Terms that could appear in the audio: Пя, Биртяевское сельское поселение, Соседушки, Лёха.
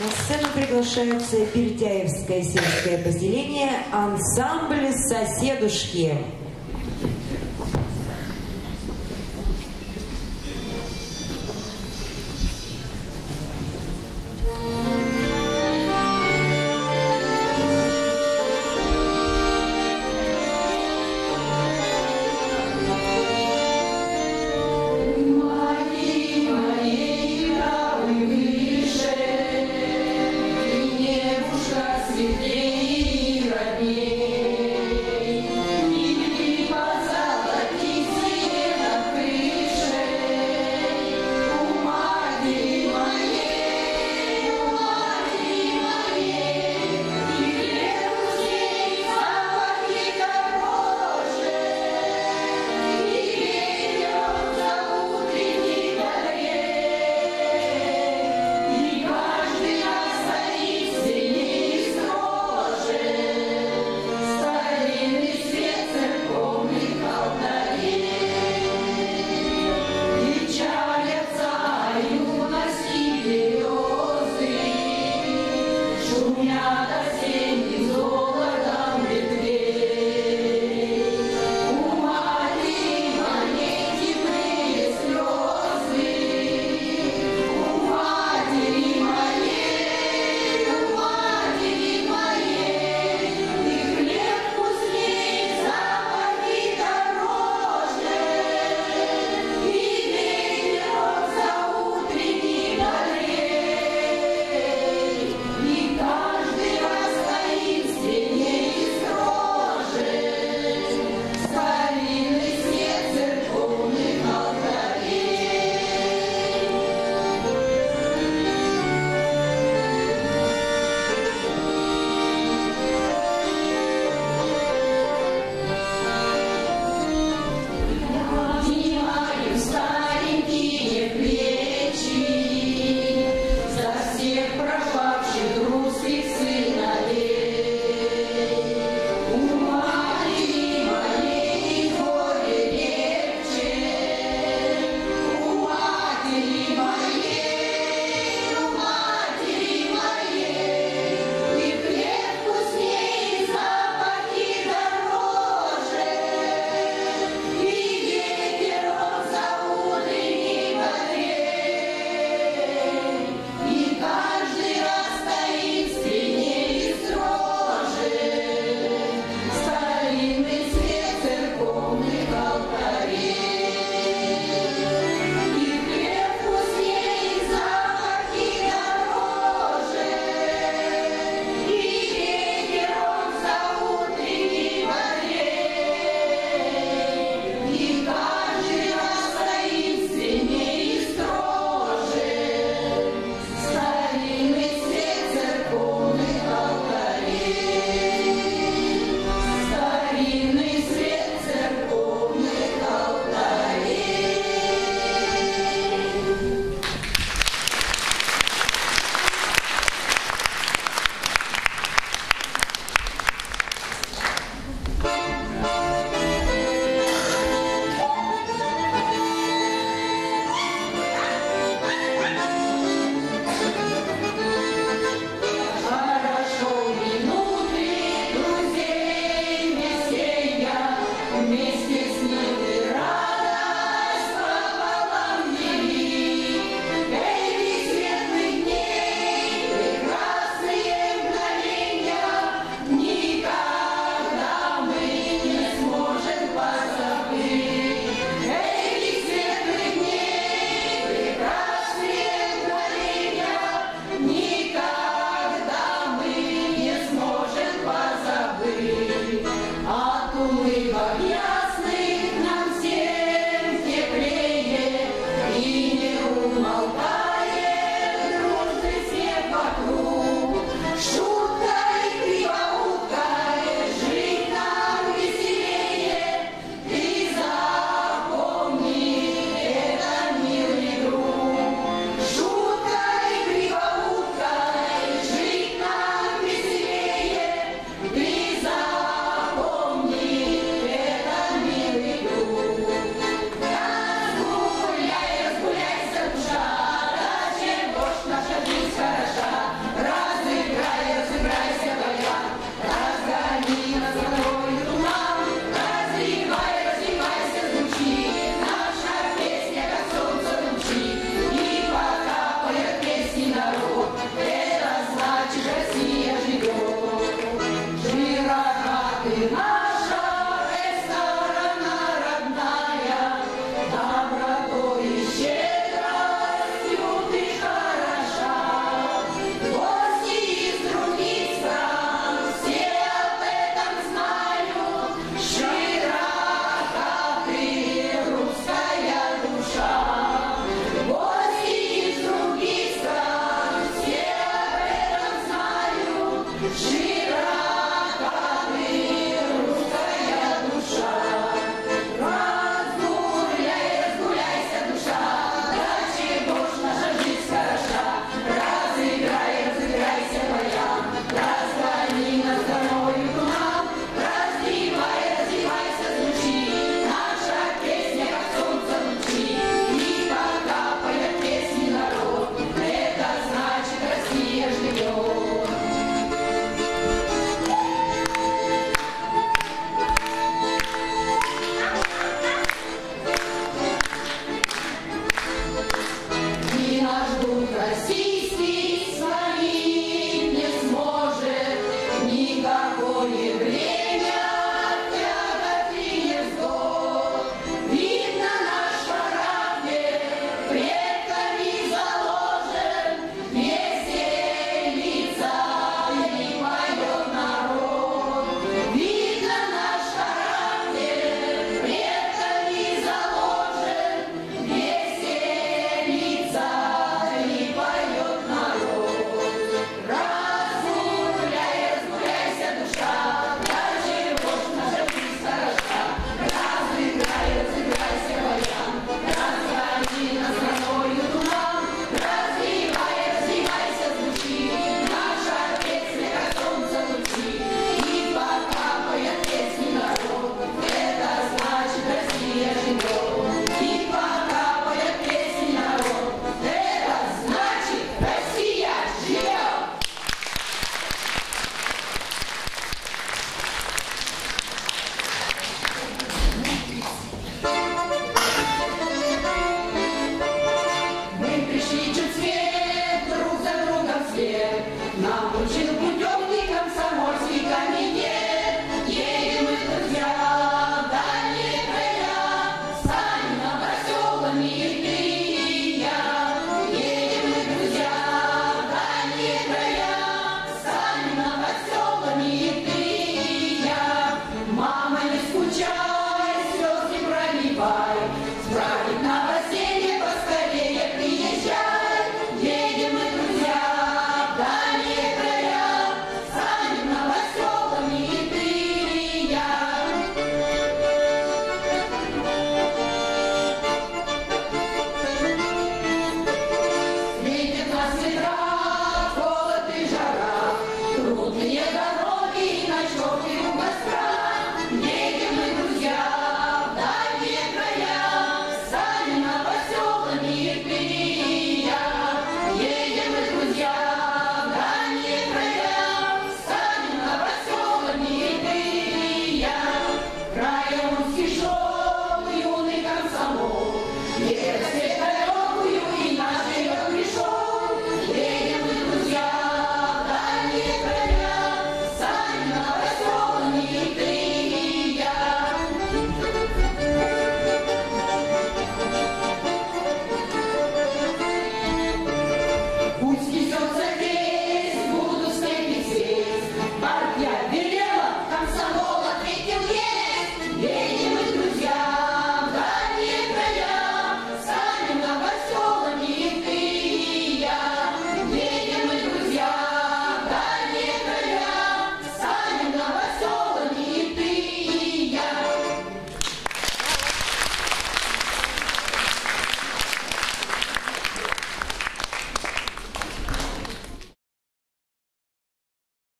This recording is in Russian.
На сцену приглашаются Биртяевское сельское поселение, ансамбль «Соседушки». Светлее и роднее, и Привет!